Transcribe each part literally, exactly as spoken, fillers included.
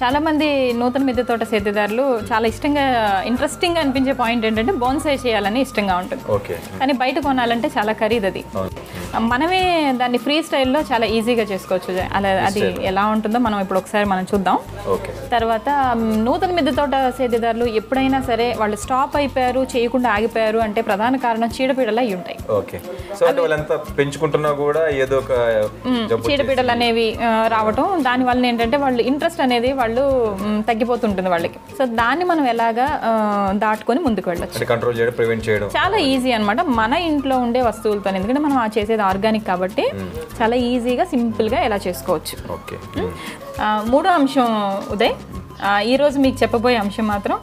చాలా మంది నూతన మిద్దె తోట సేద్యదారులు చాలా ఇష్టంగా ఇంట్రెస్టింగ్ అనిపించే పాయింట్ ఏంటంటే బోన్సాయ్ చేయాలని ఇష్టంగా ఉంటుంది. ఓకే. కానీ బయట కొనాలంటే చాలా ఖరీదు అది. మనమే దాన్ని ఫ్రీ స్టైల్లో చాలా ఈజీగా చేసుకోవచ్చు. అలా అది ఎలా ఉంటుందో మనం ఇప్పుడు ఒకసారి మనం చూద్దాం. ఓకే. తర్వాత నూతన మిద్దె తోట సేద్యదారులు ఎప్పుడైనా సరే వాళ్ళు స్టాప్ అయిపోయారు, చేయకుండా ఆగిపోయారు అంటే ప్రధాన కారణం చీడపీడలు అయి ఉంటాయి. ఓకే. సో వాళ్ళంతా పెంచుకుంటున్నా కూడా ఏదో ఒక చీడపీడలు అనేవి రావటం, దానివల్ల ఏంటంటే వాళ్ళు ఇంట్రెస్ట్ అనేది వాళ్ళు తగ్గిపోతుంటుంది వాళ్ళకి. సో దాన్ని మనం ఎలాగా దాటుకొని ముందుకు వెళ్ళచ్చు, కంట్రోల్ చేయడం, ప్రివెంట్ చేయడం చాలా ఈజీ అన్నమాట మన ఇంట్లో ఉండే వస్తువులతో. ఎందుకంటే మనం ఆ చేసేది ఆర్గానిక్ కాబట్టి చాలా ఈజీగా సింపుల్గా ఎలా చేసుకోవచ్చు. ఓకే. మూడో అంశం ఉదయ్, ఈరోజు మీకు చెప్పబోయే అంశం మాత్రం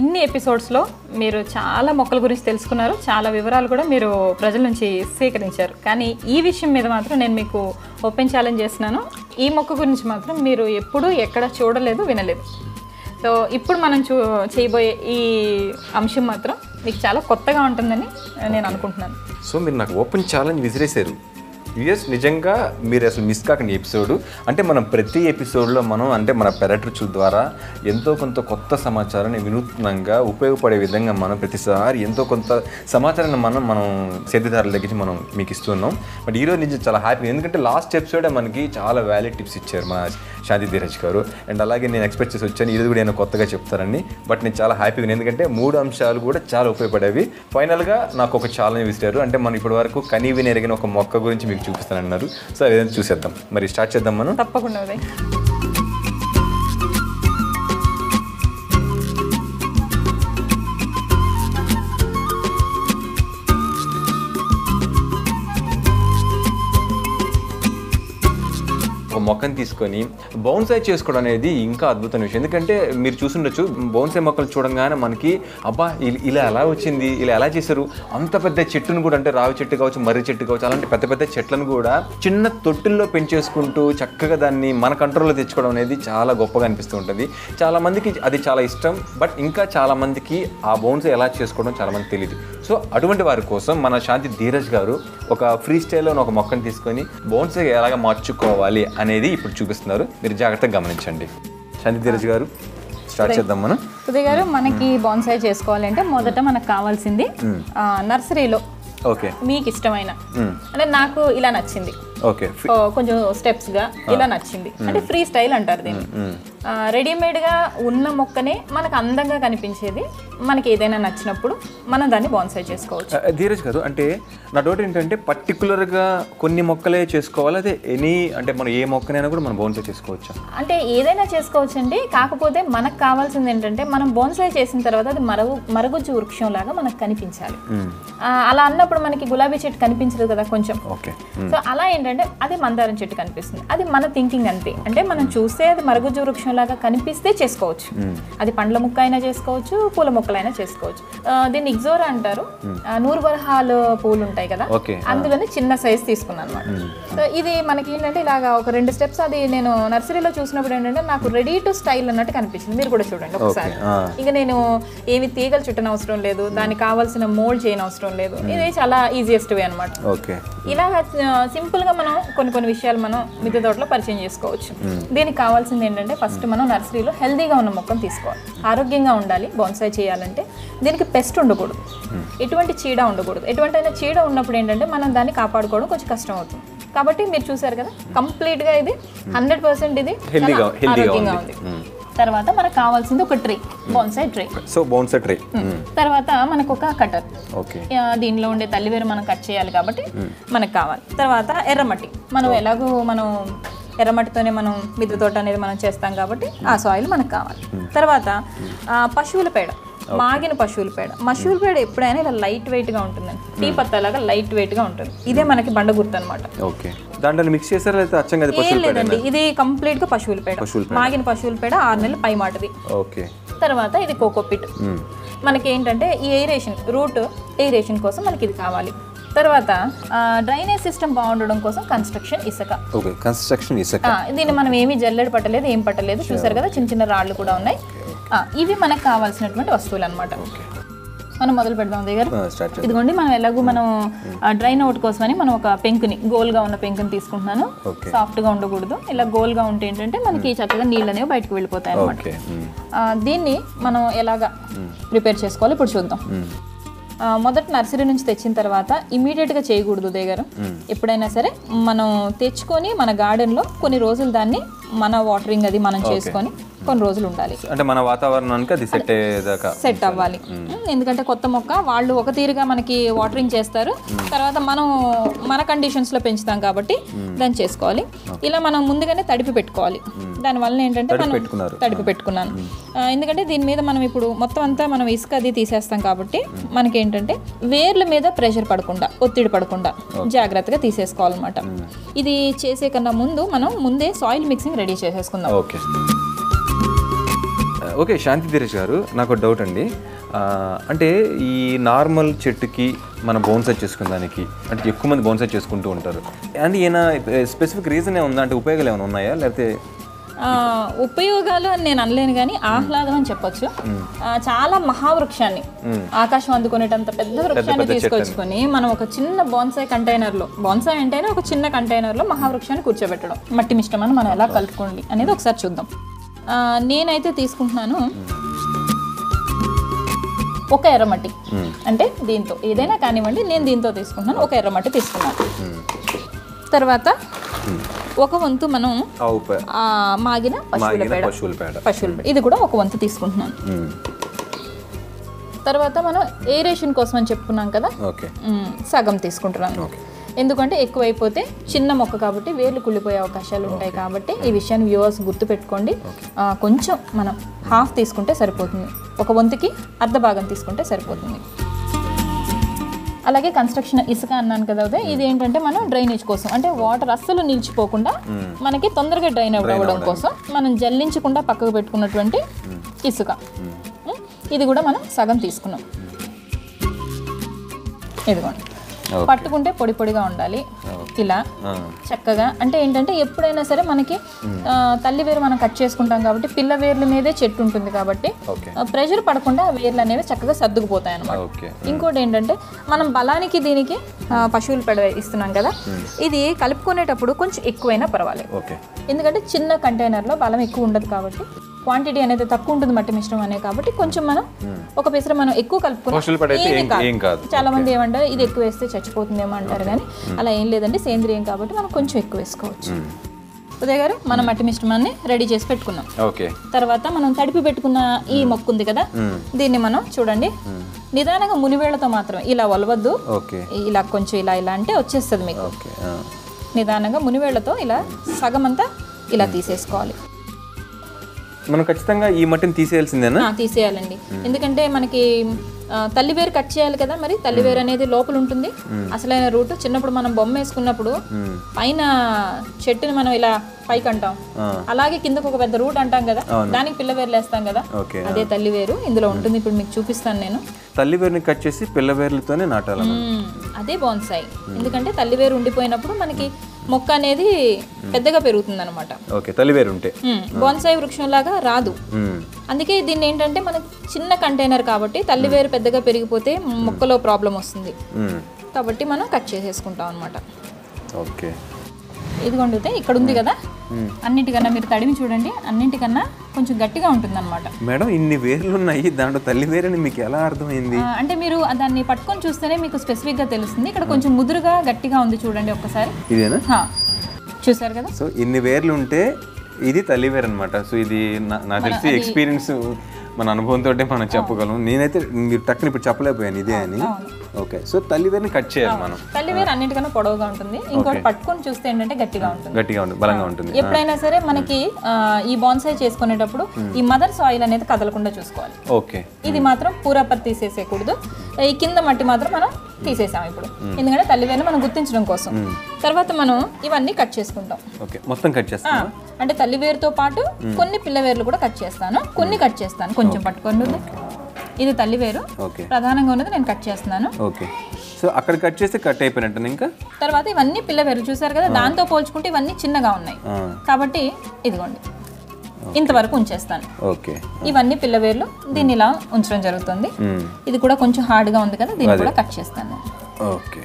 ఇన్ని ఎపిసోడ్స్లో మీరు చాలా మొక్కల గురించి తెలుసుకున్నారు, చాలా వివరాలు కూడా మీరు ప్రజల నుంచి సేకరించారు. కానీ ఈ విషయం మీద మాత్రం నేను మీకు ఓపెన్ ఛాలెంజ్ చేస్తున్నాను. ఈ మొక్క గురించి మాత్రం మీరు ఎప్పుడూ ఎక్కడ చూడలేదు, వినలేదు. సో ఇప్పుడు మనం చూ చేయబోయే ఈ అంశం మాత్రం మీకు చాలా కొత్తగా ఉంటుందని నేను అనుకుంటున్నాను. సో మీరు నాకు ఓపెన్ ఛాలెంజ్ విసిరేశారు. యూఎస్ నిజంగా మీరు అసలు మిస్ కాకండి ఎపిసోడ్. అంటే మనం ప్రతి ఎపిసోడ్లో మనం అంటే మన పెరటర్చు ద్వారా ఎంతో కొంత కొత్త సమాచారాన్ని వినూత్నంగా ఉపయోగపడే విధంగా మనం ప్రతిసారి ఎంతో కొంత సమాచారాన్ని మనం మనం సేద్యదారుల దగ్గర మనం మీకు ఇస్తున్నాం. బట్ ఈరోజు నిజంగా చాలా హ్యాపీ, ఎందుకంటే లాస్ట్ ఎపిసోడే మనకి చాలా వ్యాలిడ్ టిప్స్ ఇచ్చారు మా శాంతి ధీరజ్ గారు. అండ్ అలాగే నేను ఎక్స్పెక్ట్ చేసి వచ్చాను ఈరోజు కూడా నేను కొత్తగా చెప్తారని. బట్ నేను చాలా హ్యాపీగా, ఎందుకంటే మూడు అంశాలు కూడా చాలా ఉపయోగపడేవి. ఫైనల్గా నాకు ఒక ఛాలెంజ్ ఇచ్చారు, అంటే మనం ఇప్పటి వరకు కనీ వినెరిగిన ఒక మొక్క గురించి మీకు చూపిస్తానన్నారు. సో ఏదైనా చూసేద్దాం, మరి స్టార్ట్ చేద్దాం మనం. తప్పకుండా. మొక్కను తీసుకొని బౌన్సాయ్ చేసుకోవడం అనేది ఇంకా అద్భుతమైన విషయం. ఎందుకంటే మీరు చూసుండొచ్చు, బౌన్సాయ్ మొక్కలు చూడంగానే మనకి అబ్బా ఇలా ఎలా వచ్చింది, ఇలా ఎలా చేశారు, అంత పెద్ద చెట్టును కూడా, అంటే రావి చెట్టు కావచ్చు, మర్రి చెట్టు కావచ్చు, అలాంటి పెద్ద పెద్ద చెట్లను కూడా చిన్న తొట్టుల్లో పెంచేసుకుంటూ చక్కగా దాన్ని మన కంట్రోల్లో తెచ్చుకోవడం అనేది చాలా గొప్పగా అనిపిస్తూ ఉంటుంది. చాలామందికి అది చాలా ఇష్టం, బట్ ఇంకా చాలామందికి ఆ బౌన్సాయ్ ఎలా చేసుకోవడం చాలామంది తెలియదు. సో అటువంటి వారి కోసం మన శాంతి ధీరజ్ గారు ఒక ఫ్రీ స్టైల్లో ఒక మొక్కను తీసుకొని బౌన్సాయ్ ఎలాగ మార్చుకోవాలి అనేది ఇప్పుడు చూపిస్తున్నారు. మీరు జాగ్రత్తగా గమనించండి. శాంతి ధీరజ్ గారు స్టార్ట్ చేద్దాం మనం. ఉదయ్ గారు, మనకి బౌన్సాయ్ చేసుకోవాలంటే మొదట మనకు కావాల్సింది నర్సరీలో ఓకే మీకు ఇష్టమైన, అంటే నాకు ఇలా నచ్చింది ఓకే కొంచెం స్టెప్స్గా ఇలా నచ్చింది అంటే ఫ్రీ స్టైల్ అంటారు దీన్ని. రెడీమేడ్గా ఉన్న మొక్కనే మనకు అందంగా కనిపించేది మనకి ఏదైనా నచ్చినప్పుడు మనం దాన్ని బోన్సాయ్ చేసుకోవచ్చు. ధీరజ్ గారు, అంటే నా డౌట్ ఏంటంటే పర్టికులర్గా కొన్ని మొక్కలే చేసుకోవాలి, అదే ఎనీ అంటే మనం ఏ మొక్కనైనా కూడా మనం బోన్సాయ్ చేసుకోవచ్చు అంటే ఏదైనా చేసుకోవచ్చు అండి. కాకపోతే మనకు కావాల్సింది ఏంటంటే మనం బోన్సాయ్ చేసిన తర్వాత అది మరుగు మరుగుజ్జు వృక్షం లాగా మనకు కనిపించాలి. అలా అన్నప్పుడు మనకి గులాబీ చెట్టు కనిపించదు కదా కొంచెం. ఓకే. సో అలా ఏంటంటే అదే మందారం చెట్టు కనిపిస్తుంది, అది మన థింకింగ్ అంతే. అంటే మనం చూస్తే అది మరుగుజ్జు వృక్షం లాగా కనిపిస్తే చేసుకోవచ్చు, అది పండ్ల ముక్క అయినా చేసుకోవచ్చు, పూల మొక్కలైనా చేసుకోవచ్చు. దీన్ని ఇగ్జోరా అంటారు, నూరు బరహాలు పూలు ఉంటాయి కదా, అందులోనే చిన్న సైజ్ తీసుకున్నాను అనమాట. సో ఇది మనకి ఏంటంటే ఇలాగా ఒక రెండు స్టెప్స్, అది నేను నర్సరీలో చూసినప్పుడు ఏంటంటే నాకు రెడీ టు స్టైల్ అన్నట్టు కనిపించింది. మీరు కూడా చూడండి ఒకసారి. ఇంకా నేను ఏమి తీగలు చుట్టని అవసరం లేదు, దానికి కావాల్సిన మోల్డ్ చేయని అవసరం లేదు, ఇది చాలా ఈజియెస్ట్ వే అనమాట. ఇలాగా సింపుల్ గా మనం కొన్ని కొన్ని విషయాలు మనం మిద్దె తోటలో పరిచయం చేసుకోవచ్చు. దీనికి కావాల్సింది ఏంటంటే ఫస్ట్ మనం నర్సరీలో హెల్దీగా ఉన్న మొక్కను తీసుకోవాలి, ఆరోగ్యంగా ఉండాలి. బోన్సాయ్ చేయాలంటే దీనికి పెస్ట్ ఉండకూడదు, ఎటువంటి చీడ ఉండకూడదు. ఎటువంటి అయినా చీడ ఉన్నప్పుడు ఏంటంటే మనం దాన్ని కాపాడుకోవడం కొంచెం కష్టం అవుతుంది. కాబట్టి మీరు చూసారు కదా, కంప్లీట్గా ఇది హండ్రెడ్ పర్సెంట్ ఇది ఆరోగ్యంగా ఉంది. తర్వాత మనకు కావాల్సింది ఒక tray, bonsai tray. So bonsai tray తర్వాత మనకు ఒక కటర్, దీనిలో ఉండే తల్లివేరు మనం కట్ చేయాలి కాబట్టి మనకు కావాలి. తర్వాత ఎర్రమట్టి, మనం ఎలాగో మనం ఎర్రమట్టితోనే మనం మిద్దె తోట అనేది మనం చేస్తాం కాబట్టి ఆ సాయిల్ మనకు కావాలి. తర్వాత పశువుల పేడ, మాగిన పశువుల పేడ. పశువుల పేడ ఎప్పుడైనా ఇలా లైట్ వెయిట్గా ఉంటుందండి, టీ పత్తాలాగా లైట్ వెయిట్గా ఉంటుంది. ఇదే మనకి బండ గుర్తు అనమాట. ఏం లేదండి, ఇది కంప్లీట్గా పశువుల పేడ, మాగిన పశువుల పేడ, ఆరు నెలల పై మాటది. తర్వాత ఇది కోకోపిట్, మనకి ఏంటంటే ఈ ఏరేషన్ రూట్ ఏరేషన్ కోసం మనకి ఇది కావాలి. తర్వాత డ్రైనేజ్ సిస్టమ్ బాగుండడం కోసం కన్స్ట్రక్షన్ ఇసుక. కన్స్ట్రక్షన్ ఇసుక, దీన్ని మనం ఏమీ జల్లెడ పట్టలేదు, ఏం పట్టలేదు, చూసారు కదా చిన్న చిన్న రాళ్ళు కూడా ఉన్నాయి. ఇవి మనకు కావాల్సినటువంటి వస్తువులు అనమాట. మనం మొదలు పెడదాం దగ్గర. ఇదిగోండి మనం ఎలాగో మనం డ్రైన్ అవుట్ కోసమని మనం ఒక పెంకుని గోల్గా ఉన్న పెంకుని తీసుకుంటున్నాను. సాఫ్ట్గా ఉండకూడదు, ఇలా గోల్గా ఉంటే ఏంటంటే మనకి చక్కగా నీళ్ళు అనేవి బయటకు వెళ్ళిపోతాయి అన్నమాట. దీన్ని మనం ఎలాగా ప్రిపేర్ చేసుకోవాలి ఇప్పుడు చూద్దాం. మొదట నర్సరీ నుంచి తెచ్చిన తర్వాత ఇమీడియట్గా చేయకూడదు దగ్గర. ఎప్పుడైనా సరే మనం తెచ్చుకొని మన గార్డెన్లో కొన్ని రోజులు దాన్ని మన వాటరింగ్ అది మనం చేసుకొని కొన్ని రోజులు ఉండాలి. అంటే మన వాతావరణానికి అది సెట్ అయ్యేదాకా సెట్ అవ్వాలి. ఎందుకంటే కొత్త మొక్క వాళ్ళు ఒక తీరుగా మనకి వాటరింగ్ చేస్తారు, తర్వాత మనం మన కండిషన్స్లో పెంచుతాం కాబట్టి దాన్ని చేసుకోవాలి. ఇలా మనం ముందుగానే తడిపి పెట్టుకోవాలి. దానివల్ల ఏంటంటే మనం తడిపి పెట్టుకున్నాను, ఎందుకంటే దీని మీద మనం ఇప్పుడు మొత్తం అంతా మనం ఇసుక అది తీసేస్తాం కాబట్టి మనకి ఏంటంటే వేర్ల మీద ప్రెషర్ పడకుండా ఒత్తిడి పడకుండా జాగ్రత్తగా తీసేసుకోవాలన్నమాట. ఇది చేసే కన్నా ముందు మనం ముందే సాయిల్ మిక్సింగ్ రెడీ చేసేసుకుందాం. ఓకే ఓకే శాంతి ధీరజ్ గారు, నాకు డౌట్ అండి. అంటే ఈ నార్మల్ చెట్టుకి మనం బోన్సై చేసుకునే దానికి, అంటే ఎక్కువ మంది బోన్సై చేసుకుంటూ ఉంటారు, అంటే ఏమైనా స్పెసిఫిక్ రీజన్ ఏ ఉందా? అంటే ఉపయోగాలు ఏమైనా ఉన్నాయా? లేకపోతే ఉపయోగాలు అని నేను అనలేను, కానీ ఆహ్లాదం అని చెప్పొచ్చు. చాలా మహావృక్షాన్ని ఆకాశం అందుకునేటంత పెద్ద వృక్షాన్ని తీసుకొచ్చుకొని మనం ఒక చిన్న బోన్సాయ్ కంటైనర్లో, బోన్సాయ్ అంటేనే ఒక చిన్న కంటైనర్లో మహావృక్షాన్ని కూర్చోబెట్టడం, మట్టి మిశ్రమాన్ని మనం ఎలా కలుపుకోండి అనేది ఒకసారి చూద్దాం. నేనైతే తీసుకుంటున్నాను ఒక ఎర్రమట్టి, అంటే దీంతో ఏదైనా కానివ్వండి, నేను దీంతో తీసుకుంటున్నాను ఒక ఎర్రమట్టి తీసుకున్నాను. తర్వాత ఒక వంతు మనం మాగిన పశువుల పేడ పశువుల పేడ ఇది కూడా ఒక వంతు తీసుకుంటున్నాను. తర్వాత మనం ఏరేషన్ కోసం అని చెప్పుకున్నాం కదా, సగం తీసుకుంటున్నాను. ఎందుకంటే ఎక్కువైపోతే చిన్న మొక్క కాబట్టి వేర్లు కుళ్ళిపోయే అవకాశాలు ఉంటాయి కాబట్టి ఈ విషయాన్ని వ్యూవర్స్ గుర్తుపెట్టుకోండి. కొంచెం మనం హాఫ్ తీసుకుంటే సరిపోతుంది, ఒక వంతుకి అర్ధ భాగం తీసుకుంటే సరిపోతుంది. అలాగే కన్స్ట్రక్షన్ ఇసుక అన్నాను కదా, అదే ఇది ఏంటంటే మనం డ్రైనేజ్ కోసం, అంటే వాటర్ అస్సలు నిలిచిపోకుండా మనకి తొందరగా డ్రైన్ అవ్వడం కోసం మనం జల్లించకుండా పక్కకు పెట్టుకున్నటువంటి ఇసుక, ఇది కూడా మనం సగం తీసుకున్నాం. ఇదిగోండి పట్టుకుంటే పొడి పొడిగా ఉండాలి ఇలా చక్కగా. అంటే ఏంటంటే ఎప్పుడైనా సరే మనకి తల్లి వేరు మనం కట్ చేసుకుంటాం కాబట్టి పిల్ల వేర్ల మీదే చెట్టు ఉంటుంది కాబట్టి ప్రెషర్ పడకుండా ఆ వేర్లు అనేవి చక్కగా సర్దుకుపోతాయి అన్నమాట. ఇంకోటి ఏంటంటే మనం బలానికి దీనికి పశువులు పెడ ఇస్తున్నాం కదా, ఇది కలుపుకునేటప్పుడు కొంచెం ఎక్కువైనా పర్వాలేదు, ఎందుకంటే చిన్న కంటైనర్లో బలం ఎక్కువ ఉండదు కాబట్టి క్వాంటిటీ అనేది తక్కువ ఉంటుంది మట్టి మిశ్రమం అనే కాబట్టి కొంచెం మనం ఒక పిసర మనం ఎక్కువ కలుపుకున్నాం. చాలా మంది ఏమంటారు ఇది ఎక్కువ వేస్తే చచ్చిపోతుందేమో అంటారు, కానీ అలా ఏం లేదండి, సేంద్రియం కాబట్టి మనం కొంచెం ఎక్కువ వేసుకోవచ్చు. ఉదయ్ గారు మనం మట్టి మిశ్రమాన్ని రెడీ చేసి పెట్టుకున్నాం. తర్వాత మనం తడిపి పెట్టుకున్న ఈ మొక్క ఉంది కదా, దీన్ని మనం చూడండి నిదానంగా మునివేళ్లతో మాత్రం ఇలా వలవద్దు, ఇలా కొంచెం ఇలా ఇలా అంటే వచ్చేస్తుంది మీకు. నిదానంగా మునివేళ్లతో ఇలా సగం అంతా ఇలా తీసేసుకోవాలి. మనం ఖచ్చితంగా ఈ మట్టిని తీసేయాల్సిందేనా? తీసేయాలండి, ఎందుకంటే మనకి తల్లి వేరు కట్ చేయాలి కదా, మరి తల్లి వేరు అనేది లోపల ఉంటుంది అసలైన రూట్. చిన్నప్పుడు మనం బొమ్మ వేసుకున్నప్పుడు పైన చెట్టుని మనం ఇలా పైకి అంటాం, అలాగే కిందకు ఒక పెద్ద రూట్ అంటాం కదా, దానికి పిల్ల వేర్లు వేస్తాం కదా, అదే తల్లి వేరు ఇందులో ఉంటుంది. ఇప్పుడు మీకు చూపిస్తాను నేను. తల్లి వేరుని కట్ చేసి పిల్ల వేర్లతోనే నాటాలి, అదే బోన్సాయి. ఎందుకంటే తల్లి వేరు ఉండిపోయినప్పుడు మనకి మొక్క అనేది పెద్దగా పెరుగుతుంది అనమాట. తల్లివేరు ఉంటే బోన్సాయి వృక్షం లాగా రాదు. అందుకే దీన్ని ఏంటంటే మనకి చిన్న కంటైనర్ కాబట్టి తల్లివేరు పెద్దగా పెరిగిపోతే మొక్కలో ప్రాబ్లం వస్తుంది కాబట్టి మనం కట్ చేసేసుకుంటాం అనమాట. ఓకే ఇది వండితే ఇక్కడ ఉంది కదా, అన్నిటికన్నా మీరు తడిమి చూడండి, అన్నిటికన్నా కొంచెం గట్టిగా ఉంటుంది అనమాట. మేడం ఇన్ని వేర్లు ఉన్నాయి దాంట్లో తల్లి వేరని మీకు ఎలా అర్థమైంది? అంటే మీరు దాన్ని పట్టుకొని చూస్తేనే మీకు స్పెసిఫిక్ గా తెలుస్తుంది. ఇక్కడ కొంచెం ముదురుగా గట్టిగా ఉంది చూడండి ఒక్కసారి, ఇదేనా? చూసారు కదా, సో ఇన్ని వేర్లు ఉంటే ఇది తల్లి వేరు అనమాట. సో ఇది నాకు తెలిసి ఎక్స్పీరియన్స్ మన అనుభవంతో మనం చెప్పగలం. నేనైతే మీరు టక్కున ఇప్పుడు చెప్పలేకపోయాను ఇదే అని. ఓకే సో తల్లివేరుని కట్ చేయాలి మనం. తల్లివేరు అన్నిటికన్నా పొడవుగా ఉంటుంది, ఇంకోటి పట్టుకొని చూస్తే ఏంటంటే గట్టిగా ఉంటుంది, గట్టిగా ఉంటుంది, బలంగా ఉంటుంది. ఎప్పుడైనా సరే మనకి ఈ బోన్సాయ్ చేసుకునేటప్పుడు ఈ మదర్ సాయిల్ అనేది కదలకుండా చూసుకోవాలి. ఓకే ఇది మాత్రం పూరాపర్ తీసేసేయకూడదు, ఈ కింద మట్టి మాత్రం మనం తీసేసాం ఇప్పుడు, ఎందుకంటే తల్లివేరుని మనం గుర్తించడం కోసం. తర్వాత మనం ఇవన్నీ కట్ చేసుకుంటాం. ఓకే మొత్తం కట్ చేస్తాం, అంటే తల్లివేరుతో పాటు కొన్ని పిల్లవేర్లు కూడా కట్ చేస్తాను, కొన్ని కట్ చేస్తాను. కొంచెం పట్టుకోండి, ఇది తల్లివేరు ప్రధానంగా ఉన్నది నేను కట్ చేస్తున్నాను. ఓకే సో అక్కడ కట్ చేస్తే కట్ అయిపోయినట్టు. ఇంకా తర్వాత ఇవన్నీ పిల్లవేర్లు చూసారు కదా, దాంతో పోల్చుకుంటే ఇవన్నీ చిన్నగా ఉన్నాయి కాబట్టి ఇదిగోండి ఇంతవరకు ఉంచేస్తాను. ఓకే, ఇవన్నీ పిల్లవేర్లు దీన్ని ఇలా ఉంచడం జరుగుతుంది. ఇది కూడా కొంచెం హార్డ్గా ఉంది కదా, దీన్ని కూడా కట్ చేస్తాను. ఓకే,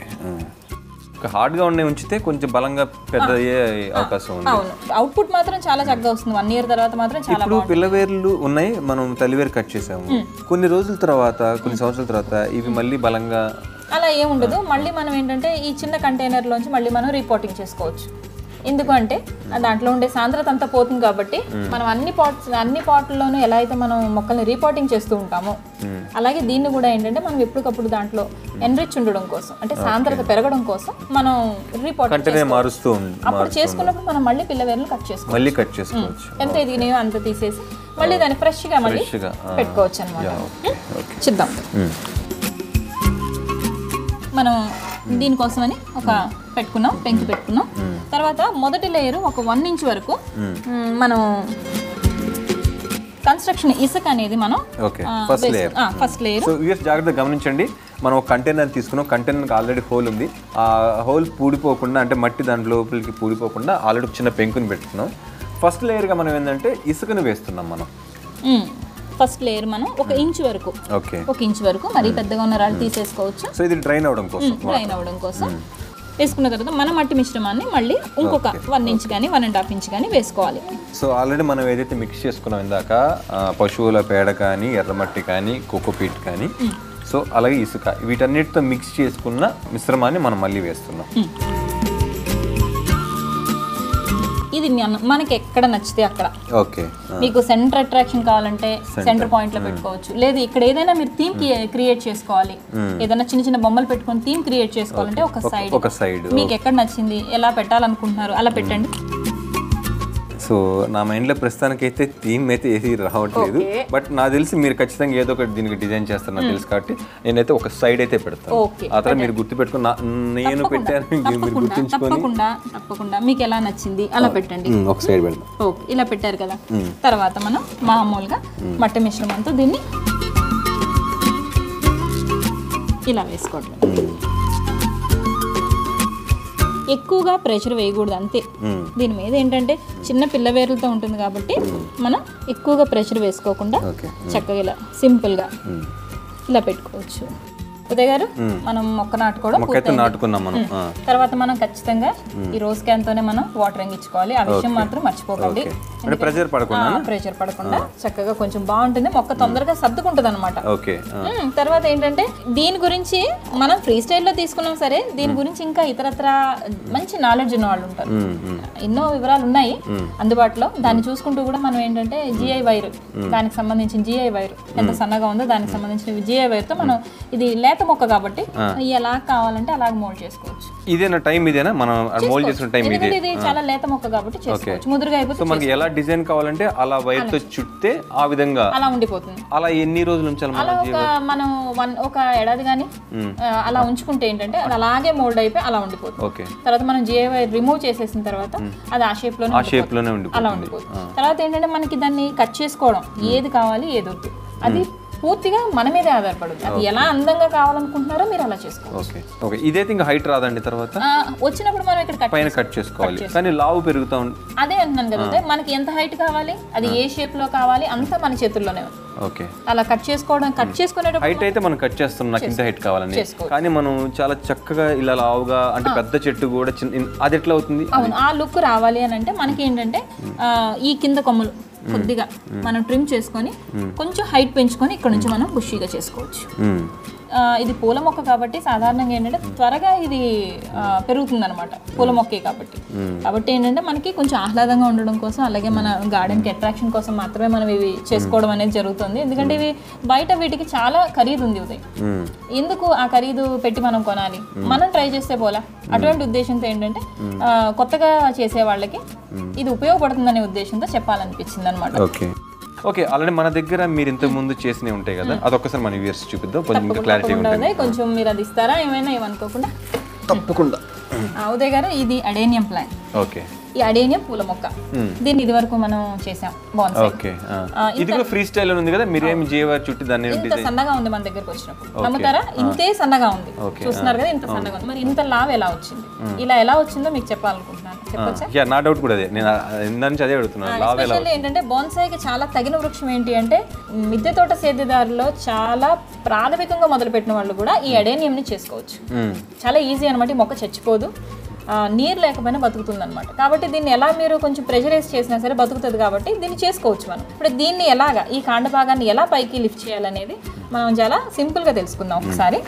హార్డ్గా ఉండే ఉంచితే కొంచెం బలంగా పెద్ద అయ్యే అవకాశం ఉంది. అవును, అవుట్పుట్ మాత్రం చాలా చక్కగా వస్తుంది. వన్ ఇయర్ తర్వాత మాత్రం చాలా. ఇప్పుడు పిల్లవేర్లు ఉన్నాయి, మనం తల్లివేరు కట్ చేసాము. కొన్ని రోజుల తర్వాత, కొన్ని సంవత్సరాల తర్వాత ఇవి మళ్ళీ బలంగా అలా ఏముండదు. మళ్ళీ మనం ఏంటంటే ఈ చిన్న కంటైనర్లోంచి మళ్ళీ మనం రిపోర్టింగ్ చేసుకోవచ్చు. ఎందుకంటే దాంట్లో ఉండే సాంద్రత అంతా పోతుంది కాబట్టి మనం అన్ని పాట్స్ అన్ని పాట్లలోనూ ఎలా అయితే మనం మొక్కల్ని రిపోర్టింగ్ చేస్తూ ఉంటామో అలాగే దీన్ని కూడా ఏంటంటే మనం ఎప్పటికప్పుడు దాంట్లో ఎన్రిచ్ ఉండడం కోసం, అంటే సాంద్రత పెరగడం కోసం మనం రిపోర్టింగ్ మారుస్తూ అప్పుడు చేసుకున్నప్పుడు మనం మళ్ళీ పిల్లవేర్లు కట్ చేసుకోవచ్చు. ఎంత ఎదిగినాయో అంత తీసేసి మళ్ళీ దాన్ని ఫ్రెష్గా మళ్ళీ పెట్టుకోవచ్చు అనమాట. చూద్దాం మనం దీనికోసమని ఒక పెట్టుకున్నాం, పెంకి పెట్టుకున్నాం. తర్వాత మొదటి లేయర్ ఒక వన్ ఇంచ్ వరకు మనం కన్స్ట్రక్షన్ ఇసుక అనేది మనం ఫస్ట్ లేయర్. సో వ్యూవర్స్ జాగ్రత్తగా గమనించండి, మనం ఒక కంటైనర్ తీసుకున్నాం, కంటైనర్కి ఆల్రెడీ హోల్ ఉంది. ఆ హోల్ పూడిపోకుండా, అంటే మట్టి దాని లోపలికి పూడిపోకుండా ఆల్రెడీ చిన్న పెంకుని పెట్టుకున్నాం. ఫస్ట్ లేయర్గా మనం ఏంటంటే ఇసుకను వేస్తున్నాం. మనం ఫస్ట్ లేయర్ మనం ఒక ఇంచ్ వరకు ఒక ఇంచ్ వరకు మరీ పెద్దగా ఉన్న రాళ్ళు తీసేసుకోవచ్చు. సో ఇది డ్రైన్ అవడం కోసం డ్రైన్ అవడం కోసం వేసుకున్న తర్వాత మనం మట్టి మిశ్రమాన్ని మళ్ళీ ఇంకొక వన్ ఇంచ్ కానీ వన్ అండ్ హాఫ్ ఇంచ్ కానీ వేసుకోవాలి. సో ఆల్రెడీ మనం ఏదైతే మిక్స్ చేసుకున్నాం ఇందాక, పశువుల పేడ కానీ ఎర్రమట్టి కానీ కోకోపీట్ కానీ, సో అలాగే ఇసుక, వీటన్నిటితో మిక్స్ చేసుకున్న మిశ్రమాన్ని మనం మళ్ళీ వేస్తున్నాం. ఇది మనకి ఎక్కడ నచ్చితే అక్కడ. ఓకే, మీకు సెంటర్ అట్రాక్షన్ కావాలంటే సెంటర్ పాయింట్ లో పెట్టుకోవచ్చు. లేదు ఇక్కడ ఏదైనా మీరు థీమ్ క్రియేట్ చేసుకోవాలి, ఏదైనా చిన్న చిన్న బొమ్మలు పెట్టుకుని థీమ్ క్రియేట్ చేసుకోవాలంటే ఒక సైడ్ ఒక సైడ్ మీకు ఎక్కడ నచ్చింది ఎలా పెట్టాలనుకుంటున్నారు అలా పెట్టండి. సో నా మైండ్ లో ప్రస్తుతానికి అయితే థీమ్ అయితే ఏది రావట్లేదు, బట్ నాకు తెలిసి మీరు ఖచ్చితంగా ఏదో ఒకటి దీనికి డిజైన్ చేస్తారు నాకు తెలుసు, కాబట్టి నేనైతే ఒక సైడ్ అయితే పెడతాను. ఆ తర్వాత మీరు గుర్తు పెట్టుకున్నా నేను పెట్టాను మీరు గుర్తుంచుకోండి. తప్పకుండా మీకు ఎలా నచ్చింది అలా పెట్టండి, ఒక సైడ్ పెడతాం. ఓకే, ఇలా పెట్టారు కదా. తర్వాత మనం మామూలుగా మట్టి మిశ్రమంతో దీన్ని ఇలా వేసుకోవడం. ఎక్కువగా ప్రెషర్ వేయకూడదు, అంతే. దీని మీద ఏంటంటే చిన్న పిల్లవేర్లతో ఉంటుంది కాబట్టి మనం ఎక్కువగా ప్రెషర్ వేసుకోకుండా చక్కగా ఇలా సింపుల్గా ఇలా పెట్టుకోవచ్చు. ఉదయ్ గారు, మనం మొక్క నాటుకోవడం నాటుకున్నాం మనం. తర్వాత మనం ఖచ్చితంగా ఈ రోజ్ క్యాన్ తోనే మనం వాటరింగ్ ఇచ్చుకోవాలి, ఆ విషయం మాత్రం మర్చిపోకండి. ప్రెషర్ పడకుండా ప్రెషర్ పడకుండా చక్కగా కొంచెం బాగుంటుంది, మొక్క తొందరగా సర్దుకుంటుంది అనమాట. తర్వాత ఏంటంటే దీని గురించి మనం ఫ్రీ స్టైల్ లో తీసుకున్నాం సరే, దీని గురించి ఇంకా ఇతరత్ర మంచి నాలెడ్జ్ ఉన్న వాళ్ళు ఉంటారు, ఎన్నో వివరాలు ఉన్నాయి అందుబాటులో. దాన్ని చూసుకుంటూ కూడా మనం ఏంటంటే జిఐ వైర్, దానికి సంబంధించిన జిఐ వైర్ ఎంత సన్నగా ఉందో దానికి సంబంధించిన జిఐ వైర్ తో మనం ఇది మొక్క కాబట్టి ఎలా కావాలంటే అలాగ మోల్డ్ చేసుకోవచ్చు. ఇదేనా టైం, ఇదేనా మనం మోల్డ్ చేసిన టైం, ఇదే. ఇది చాలా లేత మొక్క కాబట్టి చేసుకోవచ్చు, ముదురుగా అయిపోతుంది. మనకి ఎలా డిజైన్ కావాలంటే అలా వైర్ తో చుట్టే ఆ విధంగా అలా ఉండిపోతుంది. అలా ఎన్ని రోజులు ఉంచాలి మనం? వన్ ఒక ఏడాది కానీ అలా ఉంచుకుంటే ఏంటంటే అది అలాగే మోల్డ్ అయిపోయి అలా ఉండిపోతుంది. ఓకే, తర్వాత మనం జిఐ వైర్ రిమూవ్ చేసేసిన తర్వాత అది ఆ షేప్ లోనే ఆ షేప్ లోనే ఉండిపోతుంది, అలా ఉండిపోతుంది. తర్వాత ఏంటంటే మనకి దాన్ని కట్ చేసుకోవడం, ఏది కావాలి ఏది వద్దు అది పూర్తిగా మన మీదే ఆధారపడుతుంది. అది ఎలా అందంగా కావాలనుకుంటున్నారో మీరు అలా చేసుకోవాలి. ఇదైతే ఇంకా హైట్ రాదండి, తర్వాత వచ్చినప్పుడు మనం ఇక్కడ పైన కట్ చేసుకోవాలి. కానీ లావు పెరుగుతా ఉంది, అదే అంటున్నాను కదా, మనకి ఎంత హైట్ కావాలి అది ఏ షేప్ లో కావాలి అంతా మన చేతుల్లోనే ఉంది. ఓకే, అలా కట్ చేసుకోవడం, కట్ చేసుకునేటప్పుడు హైట్ అయితే మనం కట్ చేస్తున్నాం, నాకు ఇంత హైట్ కావాలని. కానీ మనం చాలా చక్కగా ఇలా లావుగా, అంటే పెద్ద చెట్టు కూడా అది ఎట్లా అవుతుంది? అవును, ఆ లుక్ రావాలి అని అంటే మనకి ఏంటంటే ఈ కింద కొమ్మలు కొద్దిగా మనం ట్రిమ్ చేసుకొని కొంచెం హైట్ పెంచుకొని ఇక్కడ నుంచి మనం బుషీగా చేసుకోవచ్చు. ఇది పూల మొక్క కాబట్టి సాధారణంగా ఏంటంటే త్వరగా ఇది పెరుగుతుంది అనమాట, పూల మొక్కే కాబట్టి. కాబట్టి ఏంటంటే మనకి కొంచెం ఆహ్లాదంగా ఉండడం కోసం అలాగే మన గార్డెన్కి అట్రాక్షన్ కోసం మాత్రమే మనం ఇవి చేసుకోవడం అనేది జరుగుతుంది. ఎందుకంటే ఇవి బయట వీటికి చాలా ఖరీదు ఉంది ఉదయ్, ఎందుకు ఆ ఖరీదు పెట్టి మనం కొనాలి, మనం ట్రై చేస్తే పోలా. అటువంటి ఉద్దేశంతో ఏంటంటే కొత్తగా చేసే వాళ్ళకి ఇది ఉపయోగపడుతుందనే ఉద్దేశంతో చెప్పాలనిపించింది అనమాట. ఓకే, అలానే మన దగ్గర మీరు ఇంతకు ముందు చేసినవి ఉంటాయి కదా, అదొకసారి మన వ్యూవర్స్ చూపిద్దాం, కొంచెం క్లారిటీ ఉంటుంది. కొంచెం మీరు అది ఇస్తారా ఏమైనా ఏమనుకోకుండా? తప్పకుండా. ఉదయ్ గారు, ఇది అడేనియం ప్లాంట్. ఓకే, ఈ అడేనియం పూల మొక్క దీన్ని ఇదివరకు మనం చేసాం బాన్సాయ్. ఓకే ఇది కూడా ఫ్రీ స్టైల్ ఉంది కదా మిరియం జీవర్ చుట్టి దాన్ని ఇంత సన్నగా ఉంది మన దగ్గరికి వచ్చినప్పుడు నమ్ముతారా ఇంతే సన్నగా ఉంది చూస్తున్నారు కదా ఇంత సన్నగా ఉంది మరి ఇంత లావ్ ఎలా వచ్చింది ఇలా ఎలా వచ్చిందో మీకు చెప్పాలనుకుంటున్నాను చెప్పొచ్చా? యా నా డౌట్ కూడా అదే నేను ఇందాని అదే అడుగుతున్నాను లావ్ ఎలా వచ్చింది ఏంటంటే బాన్సాయ్కి చాలా తగిన వృక్షం ఏంటి అంటే మిద్దె తోట సేద్యదారుల్లో చాలా ప్రాథమికంగా మొదలుపెట్టిన వాళ్ళు కూడా ఈ అడేనియంని చేసుకోవచ్చు చాలా ఈజీ అనమాట మొక్క చచ్చిపోదు నీరు లేకపోయినా బతుకుతుంది అనమాట కాబట్టి దీన్ని ఎలా మీరు కొంచెం ప్రెషరైజ్ చేసినా సరే బతుకుతుంది కాబట్టి దీన్ని చేసుకోవచ్చు మనం. ఇప్పుడు దీన్ని ఎలాగా ఈ కాండ భాగాన్ని ఎలా పైకి లిఫ్ట్ చేయాలనేది మనం చాలా సింపుల్గా తెలుసుకుందాం. ఒకసారి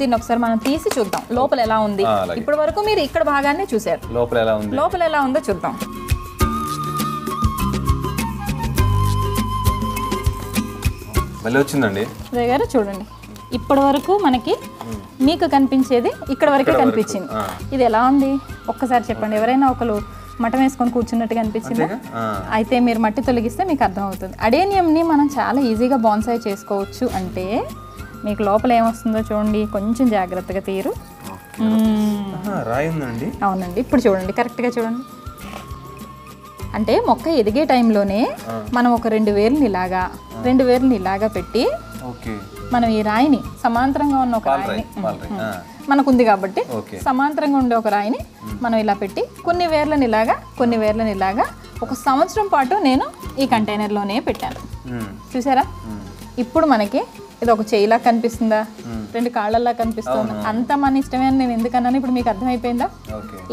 దీన్ని ఒకసారి మనం తీసి చూద్దాం లోపల ఎలా ఉంది. ఇప్పటి వరకు మీరు ఇక్కడ భాగాన్ని చూసారు లోపల ఎలా ఉంది లోపల ఎలా ఉందో చూద్దాం. చూడండి ఇప్పటి వరకు మనకి మీకు కనిపించేది ఇక్కడ వరకే కనిపించింది ఇది ఎలా ఉంది ఒక్కసారి చెప్పండి ఎవరైనా ఒకరు మటం వేసుకొని కూర్చున్నట్టుగా అనిపించింది అయితే మీరు మట్టి తొలగిస్తే మీకు అర్థం అవుతుంది. అడేనియంని మనం చాలా ఈజీగా బాన్సాయ్ చేసుకోవచ్చు అంటే మీకు లోపల ఏమొస్తుందో చూడండి కొంచెం జాగ్రత్తగా తీరు అవునండి ఇప్పుడు చూడండి కరెక్ట్గా చూడండి అంటే మొక్క ఎదిగే టైంలోనే మనం ఒక రెండు వేర్లని ఇలాగా రెండు వేర్లని ఇలాగా పెట్టి మనం ఈ రాయిని సమాంతరంగా ఉన్న ఒక రాయిని మనకుంది కాబట్టి సమాంతరంగా ఉండే ఒక రాయిని మనం ఇలా పెట్టి కొన్ని వేర్లను ఇలాగా కొన్ని వేర్లను ఇలాగా ఒక సంవత్సరం పాటు నేను ఈ కంటైనర్లోనే పెట్టాను చూసారా. ఇప్పుడు మనకి ఇది ఒక చేయిలా కనిపిస్తుందా రెండు కాళ్ళలా కనిపిస్తుందా అంత మన ఇష్టమే అని నేను ఎందుకన్నాను ఇప్పుడు మీకు అర్థమైపోయిందా.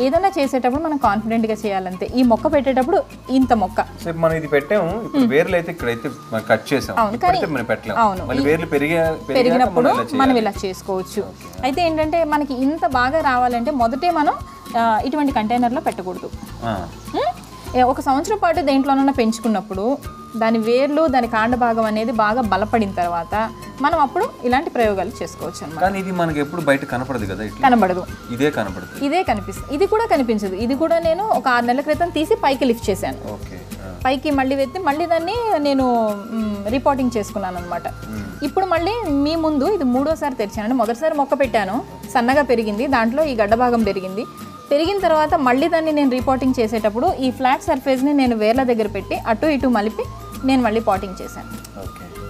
ఏదైనా చేసేటప్పుడు మనం కాన్ఫిడెంట్గా చేయాలంటే ఈ మొక్క పెట్టేటప్పుడు ఇంత మొక్క మనం ఇది పెట్టాము పెరిగినప్పుడు మనం ఇలా చేసుకోవచ్చు. అయితే ఏంటంటే మనకి ఇంత బాగా రావాలంటే మొదటే మనం ఇటువంటి కంటైనర్లో పెట్టకూడదు ఒక సంవత్సరం పాటు దేంట్లోనైనా పెంచుకున్నప్పుడు దాని వేర్లు దాని కాండ భాగం అనేది బాగా బలపడిన తర్వాత మనం అప్పుడు ఇలాంటి ప్రయోగాలు చేసుకోవచ్చు అన్నమాట. కానీ ఇది మనకి ఎప్పుడు బయట కనపడదు కదా కనబడదు ఇదే కనపడదు ఇదే కనిపిస్తుంది ఇది కూడా కనిపించదు ఇది కూడా నేను ఒక ఆరు నెలల క్రితం తీసి పైకి లిఫ్ట్ చేశాను పైకి మళ్ళీ వెత్తి మళ్ళీ దాన్ని నేను రిపోర్టింగ్ చేసుకున్నాను అనమాట. ఇప్పుడు మళ్ళీ మీ ముందు ఇది మూడోసారి తెరిచాను మొదటిసారి మొక్క పెట్టాను సన్నగా పెరిగింది దాంట్లో ఈ గడ్డ భాగం పెరిగింది పెరిగిన తర్వాత మళ్ళీ దాన్ని నేను రిపోర్టింగ్ చేసేటప్పుడు ఈ ఫ్లాట్ సర్ఫేస్ని నేను వేర్ల దగ్గర పెట్టి అటు ఇటు మలిపి నేను మళ్ళీ పాటింగ్ చేశాను.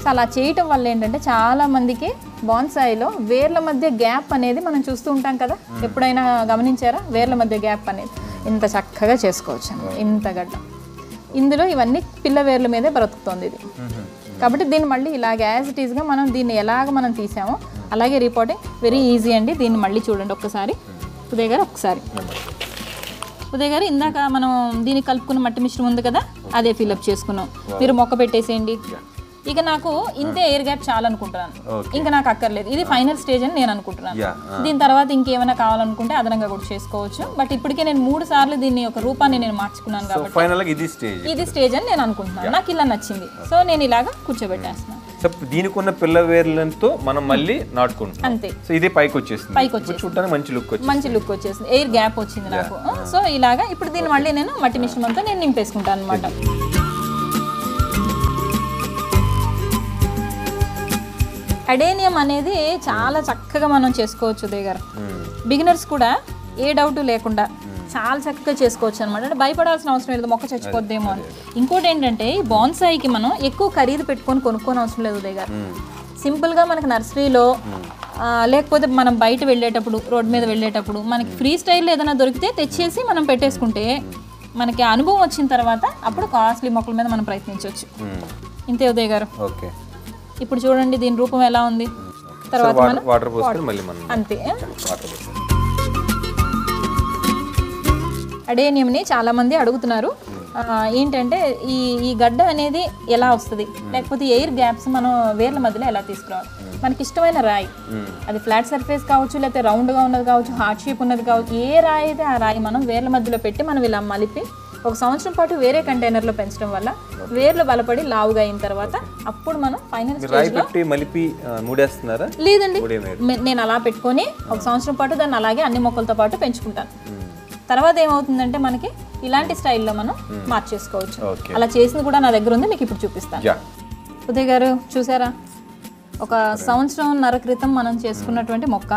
సో అలా చేయటం వల్ల ఏంటంటే చాలామందికి బాన్సాయిలో వేర్ల మధ్య గ్యాప్ అనేది మనం చూస్తూ ఉంటాం కదా ఎప్పుడైనా గమనించారా వేర్ల మధ్య గ్యాప్ అనేది ఇంత చక్కగా చేసుకోవచ్చు ఇంత గడ్డ ఇందులో ఇవన్నీ పిల్ల వేర్ల మీదే బ్రతుకుతుంది ఇది కాబట్టి దీన్ని మళ్ళీ ఇలాగ యాజ్ ఇట్ ఈస్గా మనం దీన్ని ఎలాగ మనం తీసామో అలాగే రిపోర్టింగ్ వెరీ ఈజీ అండి. దీన్ని మళ్ళీ చూడండి ఒక్కసారి ఉదయ్ గారు ఒకసారి ఉదయ్ గారు ఇందాక మనం దీన్ని కలుపుకున్న మట్టి మిశ్రమం ఉంది కదా అదే ఫిల్అప్ చేసుకున్నాం మీరు మొక్క పెట్టేసేయండి ఇక నాకు ఇంతే ఎయిర్ గ్యాప్ చాలనుకుంటున్నాను ఇంకా నాకు అక్కర్లేదు ఇది ఫైనల్ స్టేజ్ అని నేను అనుకుంటున్నాను. దీని తర్వాత ఇంకేమైనా కావాలనుకుంటే అదనంగా కూడా చేసుకోవచ్చు బట్ ఇప్పటికే నేను మూడు సార్లు దీన్ని ఒక రూపాన్ని నేను మార్చుకున్నాను కాబట్టి ఇది స్టేజ్ అని నేను అనుకుంటున్నాను నాకు ఇలా నచ్చింది సో నేను ఇలాగా కూర్చోబెట్టేస్తున్నాను దీనికి ఉన్న పిల్ల వేర్లతో మనం మళ్ళీ నాటుకుంటాం అంతే సో ఇది పైకి వచ్చేస్తుంది పైకి వచ్చేసి చూడడానికి మంచి లుక్ వచ్చింది మంచి లుక్ వచ్చేసింది ఎయిర్ గ్యాప్ వచ్చింది నాకు సో ఇలాగా ఇప్పుడు దీన్ని మళ్ళీ నేను మట్టి మిశ్రమంతో నేను నింపేసుకుంటాను అనమాట. అడేనియం అనేది చాలా చక్కగా మనం చేసుకోవచ్చు దగ్గర బిగినర్స్ కూడా ఏ డౌట్ లేకుండా చాలా చక్కగా చేసుకోవచ్చు అనమాట అంటే భయపడాల్సిన అవసరం లేదు మొక్క చచ్చిపోద్దేమో అని. ఇంకోటి ఏంటంటే ఈ బాన్సాయికి మనం ఎక్కువ ఖరీదు పెట్టుకొని కొనుక్కోని అవసరం లేదు దగ్గర సింపుల్గా మనకు నర్సరీలో లేకపోతే మనం బయట వెళ్ళేటప్పుడు రోడ్డు మీద వెళ్ళేటప్పుడు మనకి ఫ్రీ స్టైల్లో ఏదైనా దొరికితే తెచ్చేసి మనం పెట్టేసుకుంటే మనకి అనుభవం వచ్చిన తర్వాత అప్పుడు కాస్ట్లీ మొక్కల మీద మనం ప్రయత్నించవచ్చు. ఇంతే ఉదయ్ గారు ఇప్పుడు చూడండి దీని రూపం ఎలా ఉంది తర్వాత అంతే. అడేనియంని చాలామంది అడుగుతున్నారు ఏంటంటే ఈ ఈ గడ్డ అనేది ఎలా వస్తుంది లేకపోతే ఎయిర్ గ్యాప్స్ మనం వేర్ల మధ్యలో ఎలా తీసుకురావాలి మనకి ఇష్టమైన రాయి అది ఫ్లాట్ సర్ఫేస్ కావచ్చు లేకపోతే రౌండ్గా ఉన్నది కావచ్చు హార్ట్ షేప్ ఉన్నది కావచ్చు ఏ రాయి అయితే ఆ రాయి మనం వేర్ల మధ్యలో పెట్టి మనం ఇలా మలిపి ఒక సంవత్సరం పాటు వేరే కంటైనర్లో పెంచడం వల్ల వేర్లు బలపడి లావుగా అయిన తర్వాత అప్పుడు మనం ఫైనల్ లేదండి నేను అలా పెట్టుకొని ఒక సంవత్సరం పాటు దాన్ని అలాగే అన్ని మొక్కలతో పాటు పెంచుకుంటాను తర్వాత ఏమవుతుందంటే మనకి ఇలాంటి స్టైల్లో మనం మార్చేసుకోవచ్చు అలా చేసింది కూడా నా దగ్గర ఉంది మీకు ఇప్పుడు చూపిస్తాను. ఉదయ్ గారు చూసారా Oka soundstone narakritam manam చేసుకున్నటువంటి మొక్క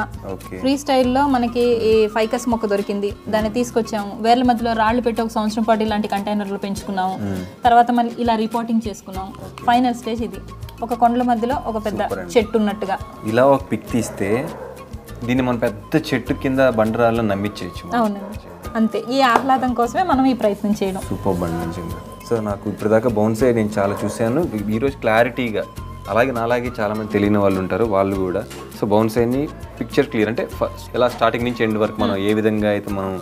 ఫ్రీ స్టైల్ లో మనకి ఈ ఫైకస్ మొక్క దొరికింది దాన్ని తీసుకొచ్చాము వేర్ల మధ్యలో రాళ్ళు పెట్టి ఒక సంవత్సరం పాటు ఇలాంటి కంటైనర్లు పెంచుకున్నాము తర్వాత మనం ఇలా రిపోర్టింగ్ చేసుకున్నాం ఫైనల్ స్టేజ్ ఇది ఒక కొండల మధ్యలో ఒక పెద్ద చెట్టు ఉన్నట్టుగా ఇలా ఒక పిక్ తీస్తే దీన్ని మనం పెద్ద చెట్టు కింద బండరాళ్ళని నమ్మిచేయొచ్చు అవునండి అంతే ఈ ఆహ్లాదం కోసమే మనం ఈ ప్రయత్నం చేయడం సూపర్ బండింగ్ సార్ నాకు ఇప్పటిదాకా బౌన్సే నేను చాలా చూశాను ఈ రోజు క్లారిటీగా అలాగే నాలాగే చాలా మంది తెలియని వాళ్ళు ఉంటారు వాళ్ళు కూడా సో బౌన్సైని పిక్చర్ క్లియర్ అంటే ఎలా స్టార్టింగ్ నుంచి ఎండ్ వరకు మనం ఏ విధంగా అయితే మనం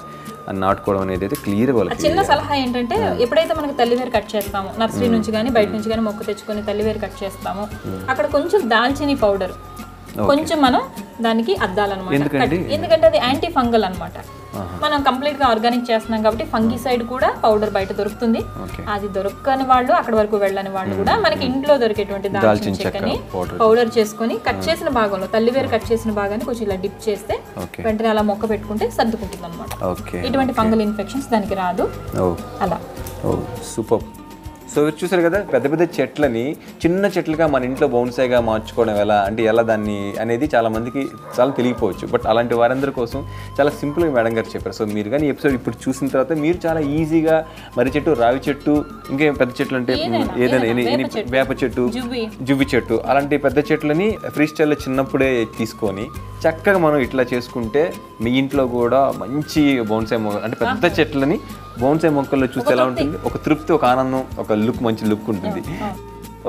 నాటుకోవడం అనేది అయితే క్లియర్గా వాళ్ళకి చిన్న సలహా ఏంటంటే ఎప్పుడైతే మనకి తల్లివేరు కట్ చేస్తామో నర్సరీ నుంచి కానీ బయట నుంచి కానీ మొక్క తెచ్చుకొని తల్లివేరు కట్ చేస్తామో అక్కడ కొంచెం దాల్చిని పౌడర్ కొంచెం మనం దానికి అద్దాలన్నమాట ఎందుకంటే అది యాంటీ ఫంగల్ అనమాట మనం కంప్లీట్ గా ఆర్గానిక్ చేస్తున్నాం కాబట్టి ఫంగిసైడ్ కూడా పౌడర్ బయట దొరుకుతుంది అది దొరకని వాళ్ళు అక్కడ వరకు వెళ్ళని వాళ్ళు కూడా మనకి ఇంట్లో దొరికేటువంటి దాల్చిన చెక్కని పౌడర్ చేసుకుని కట్ చేసిన భాగంలో తల్లివేరు కట్ చేసిన భాగాన్ని కొంచెం ఇలా డిప్ చేస్తే వెంటనే అలా మొక్క పెట్టుకుంటే సర్దుకుంటుంది అనమాట ఇటువంటి ఫంగల్ ఇన్ఫెక్షన్స్ దానికి రాదు అలా సూపర్ సో మీరు చూసారు కదా పెద్ద పెద్ద చెట్లని చిన్న చెట్లుగా మన ఇంట్లో బౌన్సైగా మార్చుకోవడం ఎలా అంటే ఎలా దాన్ని అనేది చాలా మందికి చాలా తెలియపోవచ్చు బట్ అలాంటి వారందరి కోసం చాలా సింపుల్గా మేడం గారు చెప్పారు సో మీరు కానీ ఎపిసోడ్ ఇప్పుడు చూసిన తర్వాత మీరు చాలా ఈజీగా మర్రి చెట్టు రావి చెట్టు ఇంకేం పెద్ద చెట్లు అంటే ఏదైనా వేప చెట్టు జువ్వి చెట్టు అలాంటి పెద్ద చెట్లని ఫ్రీ స్టైల్లో చిన్నప్పుడే తీసుకొని చక్కగా మనం ఇట్లా చేసుకుంటే మీ ఇంట్లో కూడా మంచి బౌన్సై అంటే పెద్ద చెట్లని బౌన్సై మొక్కల్లో చూస్తే ఎలా ఉంటుంది ఒక తృప్తి ఒక ఆనందం ఒక లుక్ మంచి లుక్ ఉంటుంది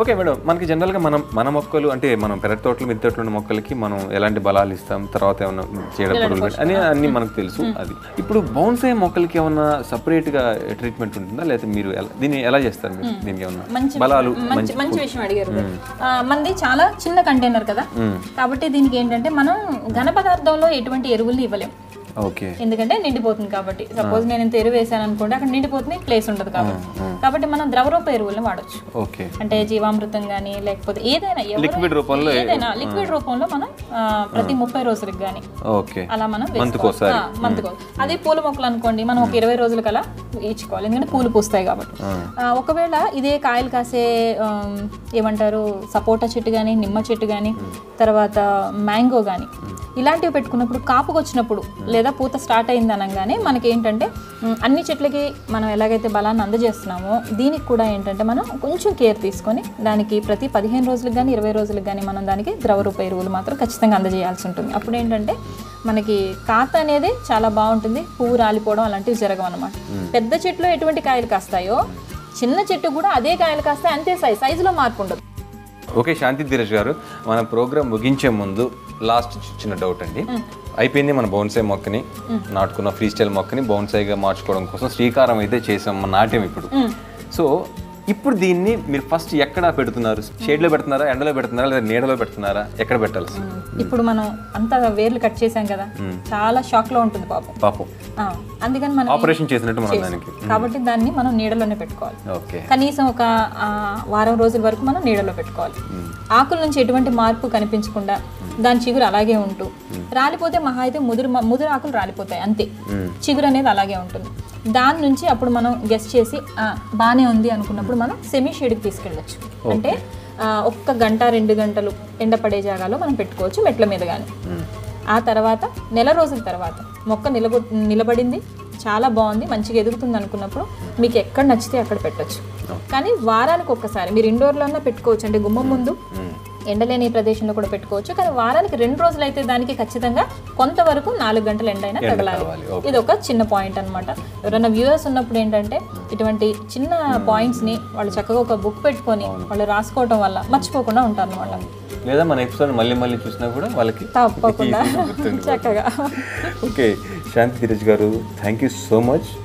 ఓకే మేడం మనకి జనరల్గా మనం మన మొక్కలు అంటే మనం పెరటి తోటలు మిద్దె తోటలు ఉన్న మొక్కలకి మనం ఎలాంటి బలాలు ఇస్తాం తర్వాత ఏమైనా చేయడం అని అన్ని మనకు తెలుసు అది ఇప్పుడు బౌన్సై మొక్కలకి ఏమన్నా సపరేట్గా ట్రీట్మెంట్ ఉంటుందా లేదా మీరు దీన్ని ఎలా చేస్తారు మీరు దీనికి ఏమన్నా బలాలు మంచి విషయం అడిగారు మనది చాలా చిన్న కంటైనర్ కదా కాబట్టి దీనికి ఏంటంటే మనం ఘన పదార్థంలో ఎటువంటి ఎరువులు ఇవ్వలేము ఎందుకంటే నిండిపోతుంది కాబట్టి సపోజ్ నేను ఇంత ఎరువు వేసాను అనుకోండి అక్కడ నిండిపోతుంది ప్లేస్ ఉండదు కాబట్టి కాబట్టి మనం ద్రవరూప ఎరువులను వాడచ్చు అంటే జీవామృతం కానీ లేకపోతే ఏదైనా లిక్విడ్ రూపంలో ఏదైనా లిక్విడ్ రూపంలో మనం ప్రతి ముప్పై రోజులకు కానీ అలా మనం మంత్కోవాలి అదే పూల మొక్కలు అనుకోండి మనం ఒక ఇరవై రోజులకు అలా వేయించుకోవాలి ఎందుకంటే పూలు పూస్తాయి కాబట్టి ఒకవేళ ఇదే కాయలు కాసే ఏమంటారు సపోటా చెట్టు కానీ నిమ్మ చెట్టు కానీ తర్వాత మ్యాంగో కానీ ఇలాంటివి పెట్టుకున్నప్పుడు కాపుకు వచ్చినప్పుడు లేదా పూత స్టార్ట్ అయింది అనగానే మనకి ఏంటంటే అన్ని చెట్లకి మనం ఎలాగైతే బలాన్ని అందజేస్తున్నామో దీనికి కూడా ఏంటంటే మనం కొంచెం కేర్ తీసుకొని దానికి ప్రతి పదిహేను రోజులకు కానీ ఇరవై రోజులకు కానీ మనం దానికి ద్రవరూప ఎరువులు మాత్రం ఖచ్చితంగా అందజేయాల్సి ఉంటుంది అప్పుడు ఏంటంటే మనకి కాత అనేది చాలా బాగుంటుంది పువ్వు రాలిపోవడం అలాంటివి జరగవన్నమాట పెద్ద చెట్లు ఎటువంటి కాయలు కాస్తాయో చిన్న చెట్టు కూడా అదే కాయలు కాస్తాయి అంతే సైజ్ సైజులో మార్పు ఉండదు ఓకే శాంతి ధీరజ్ గారు మన ప్రోగ్రామ్ ముగించే ముందు లాస్ట్ చిన్న డౌట్ అండి అయిపోయింది మన బౌన్సై మొక్కని నాటుకున్న ఫ్రీ స్టైల్ మొక్కని బౌన్సైగా మార్చుకోవడం కోసం శ్రీకారం అయితే చేసాం మన నాట్యం ఇప్పుడు సో ఇప్పుడు దీన్ని మీరు ఫస్ట్ ఎక్కడ పెడుతున్నారు షేడ్లో పెడుతున్నారా ఎండలో పెడుతున్నారా లేదా నీడలో పెడుతున్నారా ఎక్కడ పెట్టాలి ఇప్పుడు మనం అంతా వేర్లు కట్ చేసాం కదా చాలా షాక్ లో ఉంటుంది పాపం పాపం అందుకని మనం ఆపరేషన్ చేసినట్టు మనం దానికి కాబట్టి దాన్ని మనం నీడలోనే పెట్టుకోవాలి కనీసం ఒక వారం రోజుల వరకు మనం నీడలో పెట్టుకోవాలి ఆకుల నుంచి ఎటువంటి మార్పు కనిపించకుండా దాని చిగురు అలాగే ఉంటూ రాలిపోతే మహా అయితే ముదురు ముదురు ఆకులు రాలిపోతాయి అంతే చిగురు అనేది అలాగే ఉంటుంది దాని నుంచి అప్పుడు మనం గెస్ చేసి బాగానే ఉంది అనుకున్నప్పుడు మనం సెమీ షేడ్కి తీసుకెళ్ళచ్చు అంటే ఒక్క గంట రెండు గంటలు ఎండపడే జాగాలో మనం పెట్టుకోవచ్చు మెట్ల మీద కానీ ఆ తర్వాత నెల రోజుల తర్వాత మొక్క నిలబొ నిలబడింది చాలా బాగుంది మంచిగా ఎదుగుతుంది అనుకున్నప్పుడు మీకు ఎక్కడ నచ్చితే అక్కడ పెట్టచ్చు కానీ వారానికి ఒక్కసారి మీరు ఇండోర్లోనే పెట్టుకోవచ్చు అంటే గుమ్మం ముందు ఎండలేని ప్రదేశంలో కూడా పెట్టుకోవచ్చు కానీ వారానికి రెండు రోజులు అయితే దానికి ఖచ్చితంగా కొంతవరకు నాలుగు గంటలు ఎండైనా తగలాలి ఇది ఒక చిన్న పాయింట్ అనమాట ఎవరైనా వ్యూవర్స్ ఉన్నప్పుడు ఏంటంటే ఇటువంటి చిన్న పాయింట్స్ని వాళ్ళు చక్కగా ఒక బుక్ పెట్టుకొని వాళ్ళు రాసుకోవడం వల్ల మర్చిపోకుండా ఉంటారు అనమాట లేదా మన ఎపిసోడ్ మళ్ళీ మళ్ళీ చూసినా కూడా వాళ్ళకి తప్పకుండా చక్కగా ఓకే శాంతి ధీరజ్ గారు థ్యాంక్ యూ సో మచ్